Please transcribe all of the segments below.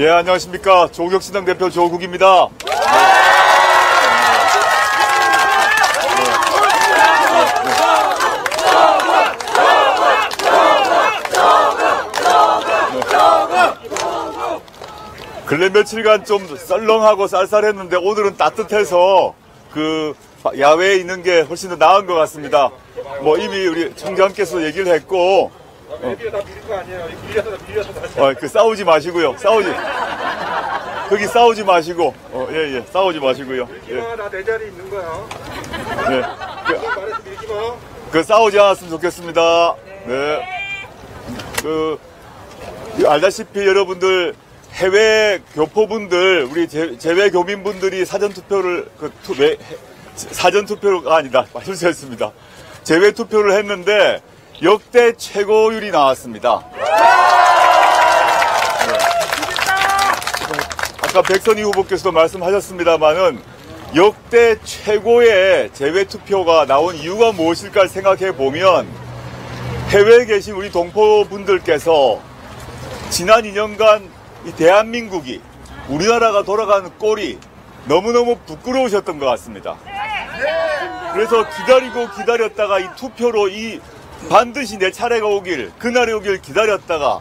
예, 안녕하십니까. 조국혁신당 대표 조국입니다. 근래 며칠간 좀 썰렁하고 쌀쌀했는데 오늘은 따뜻해서 그 야외에 있는 게 훨씬 더 나은 것 같습니다. 뭐 이미 우리 총장께서 얘기를 했고, 싸우지 마시고요. 거기 싸우지 마시고, 예, 싸우지 마시고요. 밀지 마, 나 내 자리에 있는 거야. 네. 말해서 밀지 마. 싸우지 않았으면 좋겠습니다. 네. 알다시피 여러분들, 해외 교포분들, 우리 재외 교민분들이 재외 투표를 했는데 역대 최고율이 나왔습니다. 아까 백선희 후보께서도 말씀하셨습니다만은 역대 최고의 재외 투표가 나온 이유가 무엇일까 생각해 보면 해외에 계신 우리 동포분들께서 지난 2년간 이 대한민국이 우리나라가 돌아가는 꼴이 너무너무 부끄러우셨던 것 같습니다. 그래서 기다리고 기다렸다가 이 투표로 반드시 내 차례가 오길, 그날이 오길 기다렸다가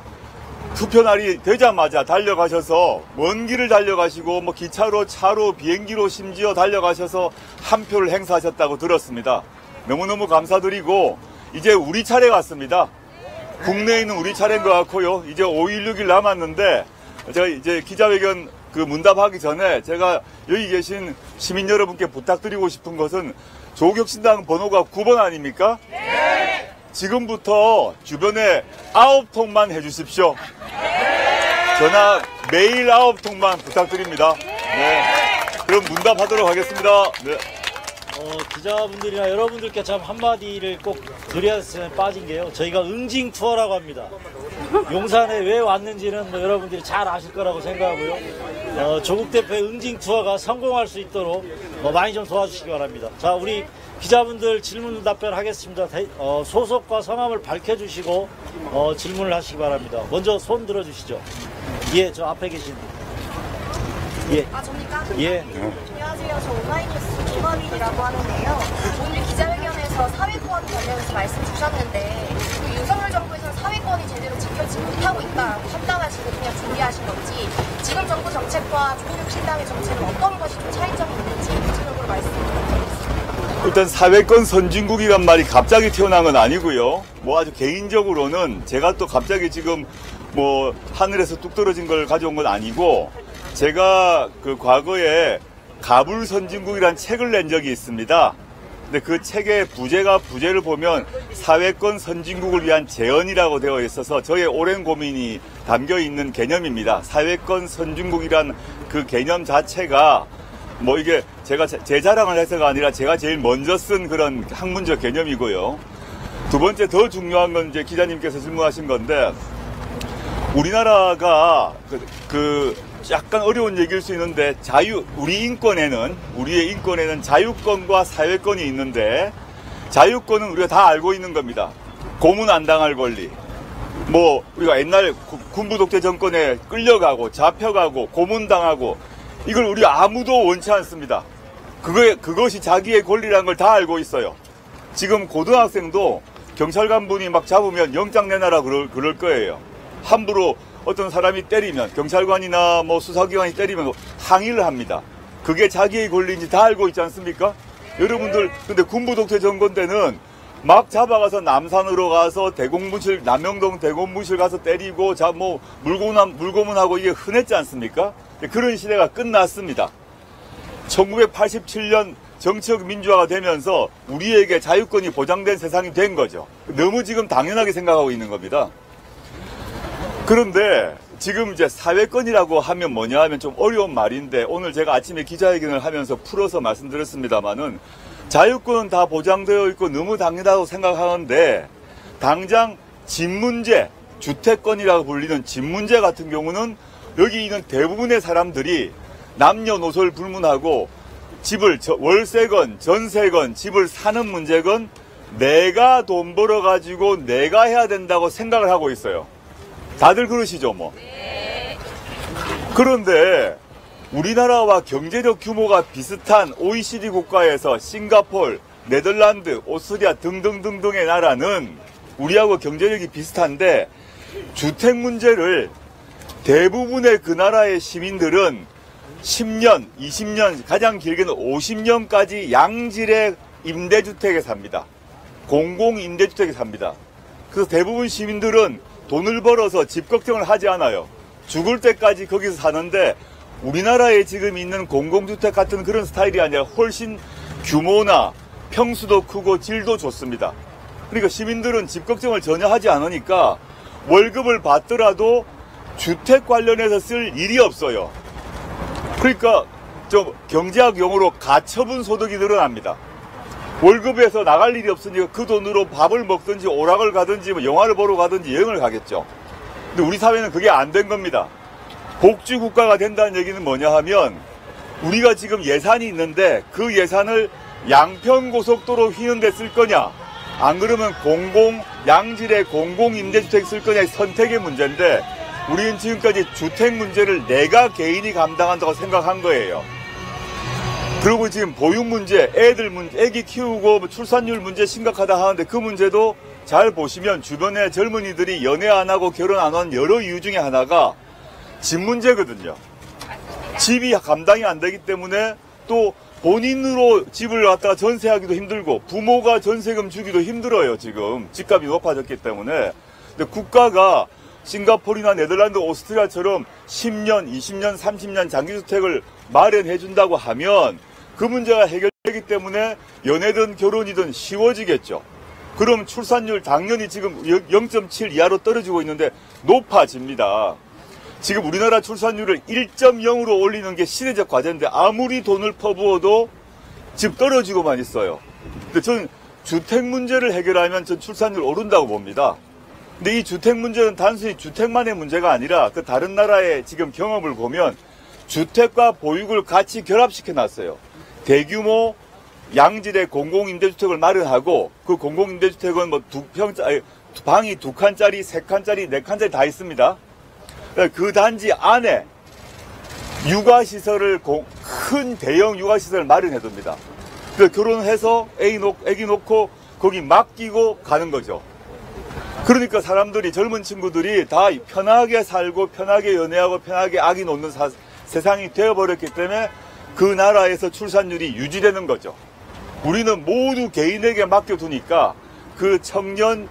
투표날이 되자마자 달려가셔서 먼 길을 달려가시고 뭐 기차로, 차로, 비행기로 심지어 달려가셔서 한 표를 행사하셨다고 들었습니다. 너무너무 감사드리고 이제 우리 차례 같습니다. 국내에 있는 우리 차례인 것 같고요. 이제 5일, 6일 남았는데 제가 이제 기자회견 문답하기 전에 제가 여기 계신 시민 여러분께 부탁드리고 싶은 것은 조국혁신당 번호가 9번 아닙니까? 네. 지금부터 주변에 9통만 해주십시오. 네. 전화 매일 9통만 부탁드립니다. 네. 그럼 문답하도록 하겠습니다. 네. 기자분들이나 여러분들께 참 한마디를 꼭 드려야 빠진 게요. 저희가 응징 투어라고 합니다. 용산에 왜 왔는지는 뭐 여러분들이 잘 아실 거라고 생각하고요. 조국 대표의 응징 투어가 성공할 수 있도록 많이 좀 도와주시기 바랍니다. 자, 우리 기자분들 질문 답변하겠습니다. 소속과 성함을 밝혀주시고 질문을 하시기 바랍니다. 먼저 손 들어주시죠. 예, 저 앞에 계신. 예. 아, 저입니까? 예. 안녕하세요. 저 오마이뉴스 김원인이라고 하는데요. 오늘 기자회견에서 사회권 관련해서 말씀 주셨는데 그 윤석열 정부에서는 사회권이 제대로 지켜지지 못하고 있다라고 판단하시고 그냥 준비하신 건지 지금 정부 정책과 조국혁신당의 정책은 어떤 것이 좀 차이점이 있는지 구체적으로 말씀 부탁드리겠습니다. 일단 사회권 선진국이란 말이 갑자기 튀어나온 건 아니고요. 뭐 아주 개인적으로는 제가 또 갑자기 지금 뭐 하늘에서 뚝 떨어진 걸 가져온 건 아니고 제가 그 과거에 가불 선진국이란 책을 낸 적이 있습니다. 근데 그 책의 부제를 보면 사회권 선진국을 위한 재현이라고 되어 있어서 저의 오랜 고민이 담겨 있는 개념입니다. 사회권 선진국이란 그 개념 자체가 뭐 이게 제가 제 자랑을 해서가 아니라 제가 제일 먼저 쓴 그런 학문적 개념이고요. 두 번째 더 중요한 건 이제 기자님께서 질문하신 건데 우리나라가 약간 어려운 얘기일 수 있는데 우리의 인권에는 자유권과 사회권이 있는데 자유권은 우리가 다 알고 있는 겁니다. 고문 안 당할 권리. 뭐 우리가 옛날 군부 독재 정권에 끌려가고 잡혀가고 고문당하고 이걸 우리 아무도 원치 않습니다. 그것이 자기의 권리라는 걸 다 알고 있어요. 지금 고등학생도 경찰관분이 막 잡으면 영장 내놔라 그럴 거예요. 함부로 어떤 사람이 때리면 경찰관이나 뭐 수사기관이 때리면 항의를 합니다. 그게 자기의 권리인지 다 알고 있지 않습니까? 여러분들 근데 군부 독재 정권 때는 막 잡아가서 남산으로 가서 남영동 대공무실 가서 때리고 물고문하고 이게 흔했지 않습니까? 그런 시대가 끝났습니다. 1987년 정치적 민주화가 되면서 우리에게 자유권이 보장된 세상이 된 거죠. 너무 지금 당연하게 생각하고 있는 겁니다. 그런데 지금 이제 사회권이라고 하면 뭐냐 하면 좀 어려운 말인데 오늘 제가 아침에 기자회견을 하면서 풀어서 말씀드렸습니다만은 자유권은 다 보장되어 있고 너무 당연하다고 생각하는데 당장 집 문제, 주택권이라고 불리는 집 문제 같은 경우는 여기 있는 대부분의 사람들이 남녀노소를 불문하고 집을 월세건 전세건 집을 사는 문제건 내가 돈 벌어가지고 내가 해야 된다고 생각을 하고 있어요. 다들 그러시죠, 뭐. 그런데 우리나라와 경제적 규모가 비슷한 OECD 국가에서 싱가포르, 네덜란드, 오스트리아 등등등등의 나라는 우리하고 경제력이 비슷한데 주택 문제를 대부분의 그 나라의 시민들은 10년, 20년, 가장 길게는 50년까지 양질의 임대주택에 삽니다. 공공임대주택에 삽니다. 그래서 대부분 시민들은 돈을 벌어서 집 걱정을 하지 않아요. 죽을 때까지 거기서 사는데 우리나라에 지금 있는 공공주택 같은 그런 스타일이 아니라 훨씬 규모나 평수도 크고 질도 좋습니다. 그러니까 시민들은 집 걱정을 전혀 하지 않으니까 월급을 받더라도 주택 관련해서 쓸 일이 없어요. 그러니까 좀 경제학 용어로 가처분 소득이 늘어납니다. 월급에서 나갈 일이 없으니까 그 돈으로 밥을 먹든지 오락을 가든지 뭐 영화를 보러 가든지 여행을 가겠죠. 근데 우리 사회는 그게 안 된 겁니다. 복지국가가 된다는 얘기는 뭐냐 하면 우리가 지금 예산이 있는데 그 예산을 양평고속도로 휘는 데 쓸 거냐 안 그러면 양질의 공공임대주택 쓸 거냐의 선택의 문제인데 우리는 지금까지 주택 문제를 내가 개인이 감당한다고 생각한 거예요. 그리고 지금 보육 문제, 애들 문제, 애기 키우고 출산율 문제 심각하다 하는데 그 문제도 잘 보시면 주변에 젊은이들이 연애 안 하고 결혼 안 한 여러 이유 중에 하나가 집 문제거든요. 집이 감당이 안 되기 때문에 또 본인으로 집을 갖다가 전세하기도 힘들고 부모가 전세금 주기도 힘들어요. 지금 집값이 높아졌기 때문에. 근데 국가가 싱가포르나 네덜란드, 오스트리아처럼 10년, 20년, 30년 장기주택을 마련해 준다고 하면 그 문제가 해결되기 때문에 연애든 결혼이든 쉬워지겠죠. 그럼 출산율 당연히 지금 0.7 이하로 떨어지고 있는데 높아집니다. 지금 우리나라 출산율을 1.0으로 올리는 게 시대적 과제인데 아무리 돈을 퍼부어도 집 떨어지고만 있어요. 근데 저는 주택 문제를 해결하면 전 출산율 오른다고 봅니다. 근데 이 주택 문제는 단순히 주택만의 문제가 아니라 그 다른 나라의 지금 경험을 보면 주택과 보육을 같이 결합시켜 놨어요. 대규모 양질의 공공임대주택을 마련하고 그 공공임대주택은 뭐 방이 2칸짜리, 3칸짜리, 4칸짜리 다 있습니다. 그 단지 안에 육아시설을 큰 대형 육아시설을 마련해둡니다. 결혼해서 애기 놓고 거기 맡기고 가는 거죠. 그러니까 사람들이 젊은 친구들이 다 편하게 살고 편하게 연애하고 편하게 아기 놓는 세상이 되어버렸기 때문에 그 나라에서 출산율이 유지되는 거죠. 우리는 모두 개인에게 맡겨두니까 그 청년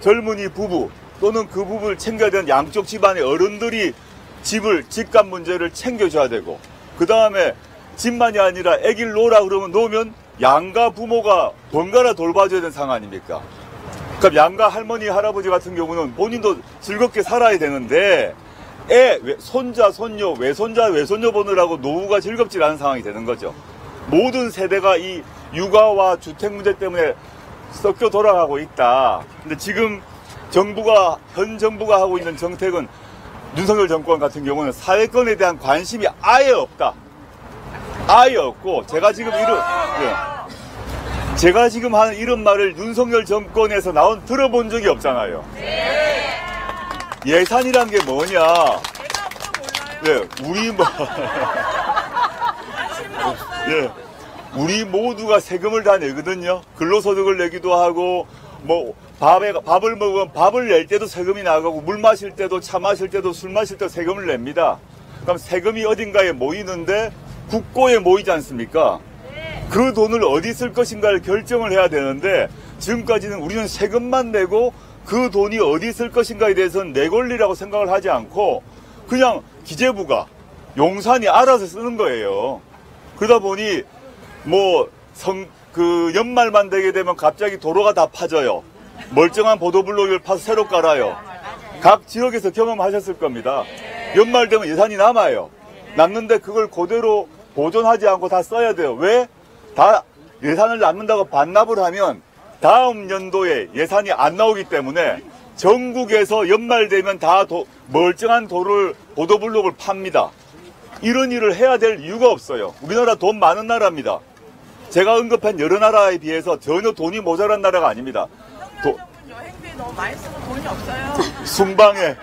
젊은이 부부 또는 그 부부를 챙겨야 되는 양쪽 집안의 어른들이 집값 문제를 챙겨줘야 되고 그 다음에 집만이 아니라 애기를 놓으라 그러면 놓으면 양가 부모가 번갈아 돌봐줘야 되는 상황 아닙니까? 그럼 양가 할머니 할아버지 같은 경우는 본인도 즐겁게 살아야 되는데 손자 손녀 외손자 외손녀 보느라고 노후가 즐겁지 않은 상황이 되는 거죠. 모든 세대가 이 육아와 주택 문제 때문에 섞여 돌아가고 있다. 근데 지금 현 정부가 하고 있는 정책은 윤석열 정권 같은 경우는 사회권에 대한 관심이 아예 없다. 아예 없고 제가 지금 하는 이런 말을 윤석열 정권에서 들어본 적이 없잖아요. 예산이란 게 뭐냐? 우리 모두가 세금을 다 내거든요. 근로소득을 내기도 하고 뭐. 밥을 먹으면 밥을 낼 때도 세금이 나가고 물 마실 때도 차 마실 때도 술 마실 때도 세금을 냅니다. 그럼 세금이 어딘가에 모이는데 국고에 모이지 않습니까? 그 돈을 어디 쓸 것인가를 결정을 해야 되는데 지금까지는 우리는 세금만 내고 그 돈이 어디 쓸 것인가에 대해서는 내 권리라고 생각을 하지 않고 그냥 기재부가 용산이 알아서 쓰는 거예요. 그러다 보니 연말만 되게 되면 갑자기 도로가 다 파져요. 멀쩡한 보도블록을 파서 새로 깔아요. 각 지역에서 경험하셨을 겁니다. 연말 되면 예산이 남아요. 남는데 그걸 그대로 보존하지 않고 다 써야 돼요. 왜? 다 예산을 남는다고 반납을 하면 다음 연도에 예산이 안 나오기 때문에 전국에서 연말 되면 다 멀쩡한 보도블록을 팝니다. 이런 일을 해야 될 이유가 없어요. 우리나라 돈 많은 나라입니다. 제가 언급한 여러 나라에 비해서 전혀 돈이 모자란 나라가 아닙니다. 여행비에 너무 많이 쓰면 돈이 없어요. 순방에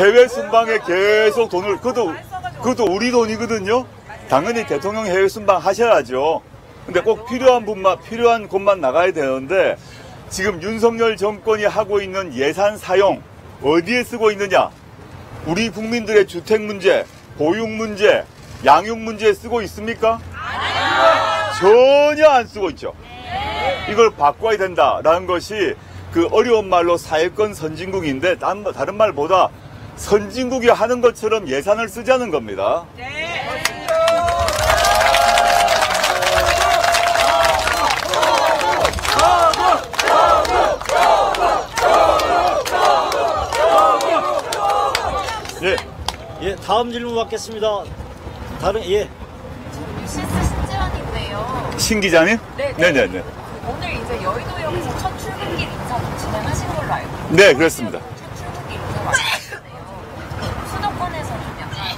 해외 순방에 계속 돈을, 그것도 우리 돈이거든요. 당연히 대통령 해외 순방 하셔야죠. 근데 꼭 필요한 곳만 나가야 되는데, 지금 윤석열 정권이 하고 있는 예산 사용 어디에 쓰고 있느냐, 우리 국민들의 주택 문제, 보육 문제, 양육 문제에 쓰고 있습니까? 전혀 안 쓰고 있죠. 이걸 바꿔야 된다라는 것이 그 어려운 말로 사회권 선진국인데, 다른 말보다 선진국이 하는 것처럼 예산을 쓰자는 겁니다. 네. 예, 다음 질문 받겠습니다. 유시스 신지환인데요. 신 기자님? 네, 네네네. 오늘 이제 여의도역에서 첫 출근길 인사도 진행하신 걸로 알고 있어요. 네, 그렇습니다. 첫 출근길 인사가 있었는데요. 수도권에서 좀 약간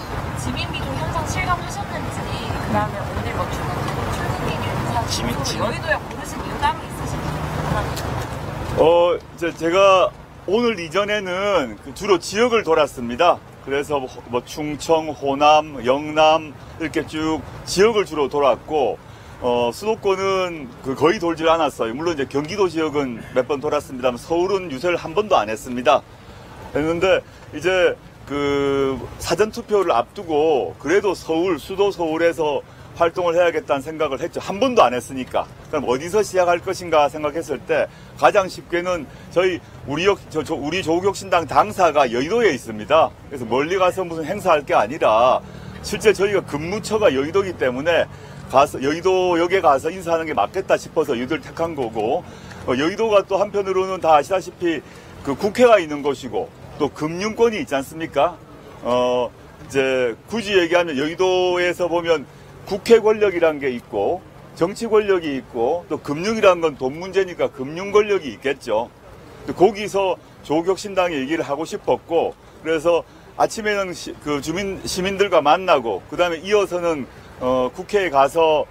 지민비도 현상 실감하셨는지, 그 다음에 오늘 뭐 출근길 인사 중으로 여의도역 고르신 이유 따로 있으신지. 제가 오늘 이전에는 주로 지역을 돌았습니다. 그래서 뭐 충청, 호남, 영남 이렇게 쭉 지역을 주로 돌았고, 수도권은 거의 돌질 않았어요. 물론 이제 경기도 지역은 몇 번 돌았습니다만 서울은 유세를 한 번도 안 했습니다. 했는데 이제 그 사전투표를 앞두고 그래도 수도 서울에서 활동을 해야겠다는 생각을 했죠. 한 번도 안 했으니까. 그럼 어디서 시작할 것인가 생각했을 때 가장 쉽게는 우리 조국혁신당 당사가 여의도에 있습니다. 그래서 멀리 가서 무슨 행사할 게 아니라 실제 저희가 근무처가 여의도이기 때문에 여의도역에 가서 인사하는 게 맞겠다 싶어서 여의도를 택한 거고, 여의도가 또 한편으로는 다 아시다시피 그 국회가 있는 곳이고 또 금융권이 있지 않습니까? 이제 굳이 얘기하면 여의도에서 보면 국회 권력이란 게 있고 정치 권력이 있고 또 금융이란 건 돈 문제니까 금융 권력이 있겠죠. 거기서 조국혁신당의 얘기를 하고 싶었고, 그래서 아침에는 그 시민들과 만나고, 그 다음에 이어서는 국회에 가서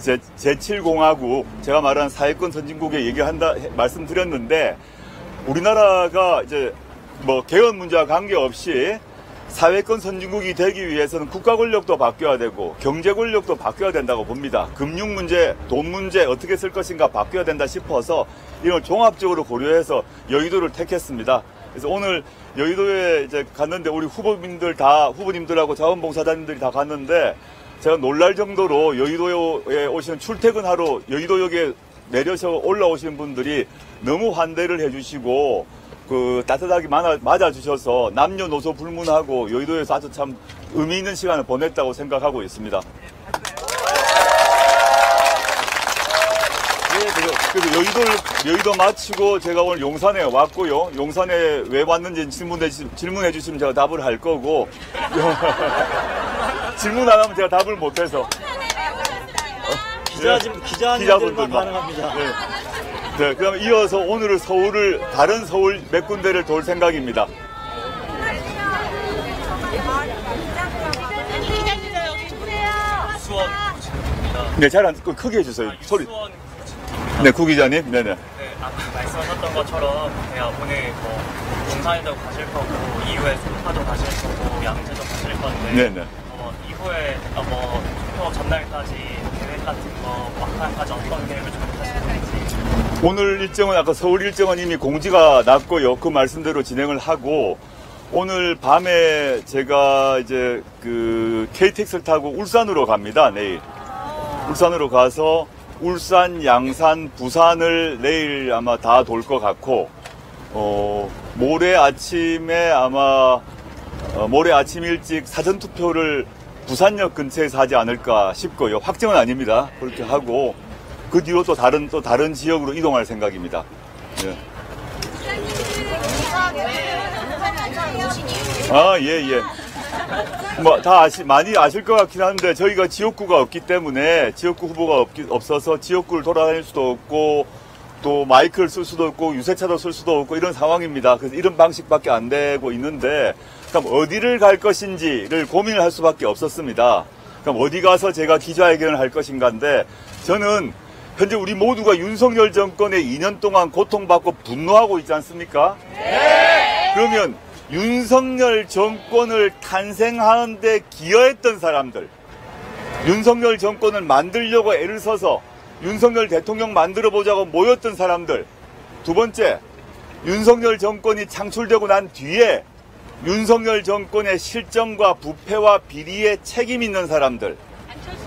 제7공화국, 제가 말한 사회권 선진국의 얘기한다 말씀드렸는데, 우리나라가 이제 뭐 개헌 문제와 관계없이 사회권 선진국이 되기 위해서는 국가 권력도 바뀌어야 되고 경제 권력도 바뀌어야 된다고 봅니다. 금융 문제, 돈 문제 어떻게 쓸 것인가 바뀌어야 된다 싶어서 이걸 종합적으로 고려해서 여의도를 택했습니다. 그래서 오늘 여의도에 이제 갔는데 우리 후보님들하고 자원봉사자님들이 다 갔는데, 제가 놀랄 정도로 여의도에 오시는, 출퇴근하러 여의도역에 내려서 올라오시는 분들이 너무 환대를 해주시고 따뜻하게 맞아주셔서 남녀노소 불문하고 여의도에서 아주 참 의미 있는 시간을 보냈다고 생각하고 있습니다. 그래서 여의도 마치고 제가 오늘 용산에 왔고요. 용산에 왜 왔는지 질문해 주시면 제가 답을 할 거고 질문 안 하면 제가 답을 못해서 기자분들만 가능합니다. 네. 네, 그럼 이어서 오늘은 다른 서울 몇 군데를 돌 생각입니다. 수원. 네, 잘 안 듣고 크게 해주세요. 소리. 네, 구 기자님. 네네. 네, 아까 말씀하셨던 것처럼 제가 오늘 용산에도 가실 거고 이후에 송파도 가실 거고 양재도 가실 건데. 네네. 이후에 투표 전날까지 계획 같은 거 막판까지 어떤 계획을 좀 하실 건지. 오늘 일정은, 아까 서울 일정은 이미 공지가 났고요. 그 말씀대로 진행을 하고, 오늘 밤에 제가 이제 KTX를 타고 울산으로 갑니다. 내일 울산으로 가서 울산, 양산, 부산을 내일 아마 다 돌 것 같고, 모레 아침에 모레 아침 일찍 사전투표를 부산역 근처에서 하지 않을까 싶고요. 확정은 아닙니다. 그렇게 하고 그 뒤로 또 다른 지역으로 이동할 생각입니다. 예. 아, 예. 뭐 다 많이 아실 것 같긴 한데, 저희가 지역구가 없기 때문에 지역구 후보가 없어서 지역구를 돌아다닐 수도 없고 또 마이크를 쓸 수도 없고 유세차도 쓸 수도 없고 이런 상황입니다. 그래서 이런 방식밖에 안 되고 있는데, 그럼 어디를 갈 것인지를 고민을 할 수밖에 없었습니다. 그럼 어디 가서 제가 기자회견을 할 것인가인데, 저는 현재 우리 모두가 윤석열 정권의 2년 동안 고통받고 분노하고 있지 않습니까? 네! 그러면 윤석열 정권을 탄생하는 데 기여했던 사람들, 윤석열 정권을 만들려고 애를 써서 윤석열 대통령 만들어보자고 모였던 사람들, 두 번째, 윤석열 정권이 창출되고 난 뒤에 윤석열 정권의 실정과 부패와 비리에 책임 있는 사람들,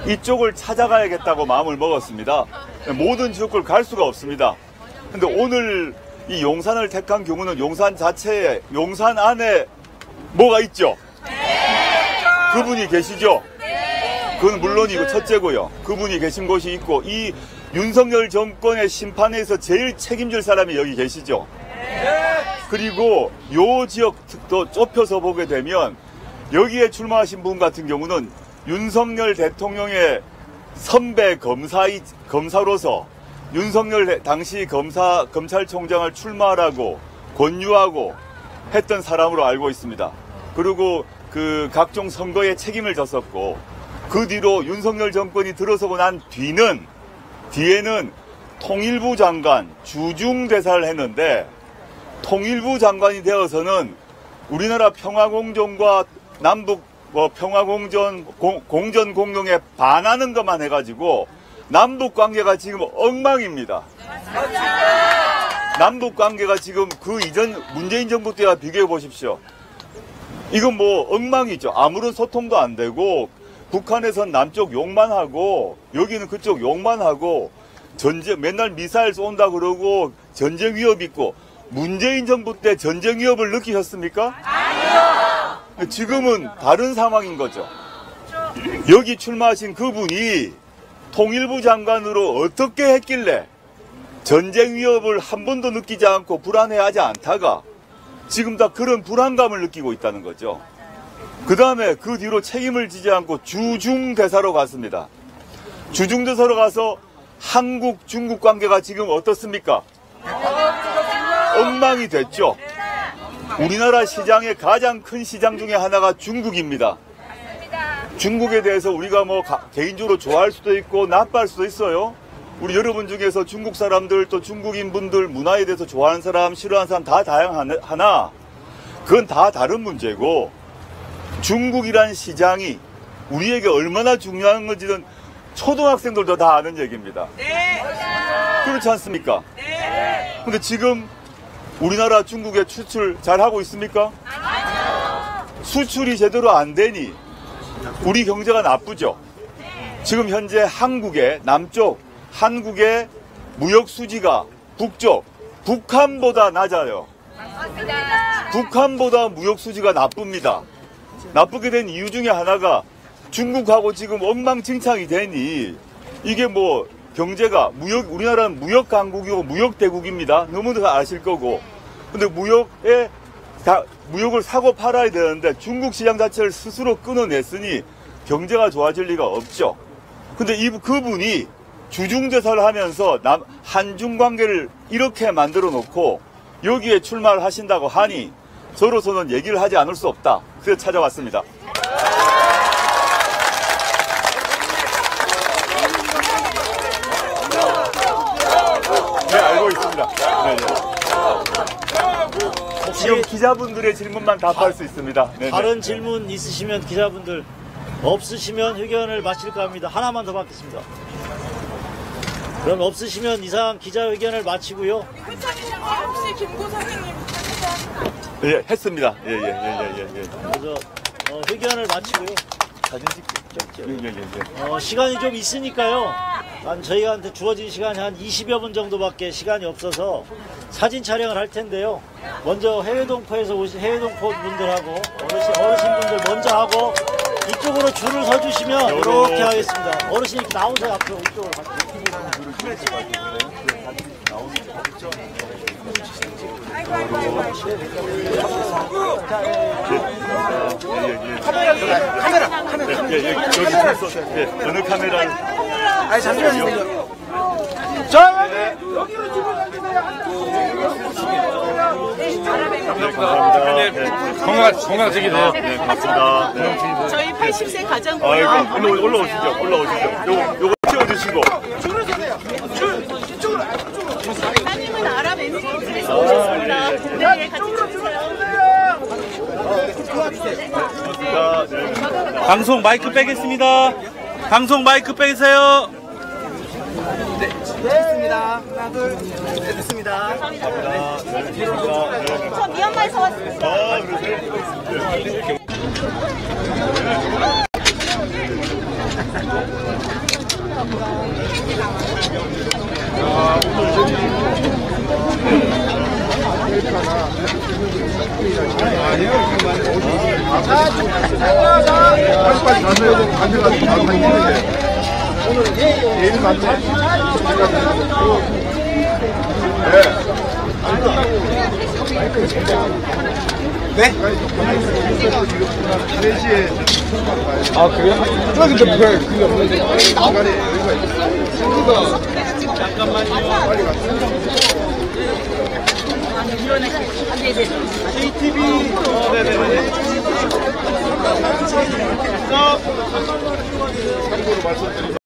이쪽을 찾아가야겠다고 마음을 먹었습니다. 모든 지역을 갈 수가 없습니다. 근데 오늘 이 용산을 택한 경우는 용산 자체에, 용산 안에 뭐가 있죠? 그분이 계시죠? 그건 물론이고 첫째고요. 그분이 계신 곳이 있고, 이 윤석열 정권의 심판에서 제일 책임질 사람이 여기 계시죠? 그리고 요 지역 더 좁혀서 보게 되면 여기에 출마하신 분 같은 경우는 윤석열 대통령의 선배 검사로서 윤석열 당시 검찰총장을 출마하라고 권유하고 했던 사람으로 알고 있습니다. 그리고 그 각종 선거에 책임을 졌었고, 그 뒤로 윤석열 정권이 들어서고 난 뒤에는 통일부 장관, 주중대사를 했는데, 통일부 장관이 되어서는 우리나라 평화공존과 남북 평화공존, 공전 공동에 반하는 것만 해가지고 남북관계가 지금 엉망입니다. 남북관계가 지금 그 이전 문재인 정부 때와 비교해 보십시오. 이건 뭐 엉망이죠. 아무런 소통도 안 되고, 북한에선 남쪽 욕만 하고 여기는 그쪽 욕만 하고, 전쟁 맨날 미사일 쏜다 그러고 전쟁 위협 있고. 문재인 정부 때 전쟁 위협을 느끼셨습니까? 아니요! 지금은 다른 상황인 거죠. 여기 출마하신 그분이 통일부 장관으로 어떻게 했길래 전쟁 위협을 한 번도 느끼지 않고 불안해하지 않다가 지금 다 그런 불안감을 느끼고 있다는 거죠. 그 다음에 그 뒤로 책임을 지지 않고 주중대사로 갔습니다. 주중대사로 가서 한국, 중국 관계가 지금 어떻습니까? 엉망이 됐죠. 우리나라 시장의 가장 큰 시장 중에 하나가 중국입니다. 중국에 대해서 우리가 뭐 개인적으로 좋아할 수도 있고 나빠할 수도 있어요. 우리 여러분 중에서 중국 사람들, 또 중국인 분들, 문화에 대해서 좋아하는 사람, 싫어하는 사람 다 다양하나, 그건 다 다른 문제고, 중국이란 시장이 우리에게 얼마나 중요한 건지는 초등학생들도 다 아는 얘기입니다. 그렇지 않습니까? 근데 지금 우리나라 중국에 수출 잘하고 있습니까? 아니요. 수출이 제대로 안 되니 우리 경제가 나쁘죠. 지금 현재 한국의 남쪽, 한국의 무역 수지가 북쪽, 북한보다 낮아요. 맞습니다. 북한보다 무역 수지가 나쁩니다. 나쁘게 된 이유 중에 하나가 중국하고 지금 엉망진창이 되니, 이게 뭐 경제가 우리나라는 무역 강국이고 무역 대국입니다. 너무도 아실 거고. 근데 무역을 사고 팔아야 되는데 중국 시장 자체를 스스로 끊어냈으니 경제가 좋아질 리가 없죠. 근데 그분이 주중대사를 하면서 한중 관계를 이렇게 만들어 놓고 여기에 출마를 하신다고 하니 저로서는 얘기를 하지 않을 수 없다. 그래서 찾아왔습니다. 지금 기자분들의 질문만 답할 수 있습니다. 네네. 다른 질문 있으시면 기자분들, 없으시면 회견을 마칠까 합니다. 하나만 더 받겠습니다. 그럼 없으시면 이상 기자회견을 마치고요. 혹시 김고사님 예, 했습니다. 예. 그래서 회견을 마치고요. 사진 찍고. 예. 시간이 좀 있으니까요. 저희한테 주어진 시간이 한 20여 분 정도밖에 시간이 없어서 사진 촬영을 할 텐데요. 먼저 해외동포에서 오신 해외동포 분들하고 어르신분들 먼저 하고, 이쪽으로 줄을 서주시면 이렇게 하겠습니다. 어르신 이렇게 나오세요. 앞으로 이쪽으로 카메라. 아니 잠시만요. 여기로 감사합니다. 건강하시기네요. 네, 고맙습니다. 저희 80세 가장고요. 올라오시죠. 요거 채워주시고. 줄을 서세요. 이쪽으로. 사장님은 아랍에미리트에서 오셨습니다. 네, 같이 주세요. 방송 마이크 빼겠습니다. 방송 마이크 빼세요. 네, 됐습니다. 하나, 둘, 네, 됐습니다. 저 미얀마에서 왔습니다. 아, 그래요? 아, 근데 그게 없는데. 잠깐만요. JTB 네네네 참고로 말씀드리겠습니다.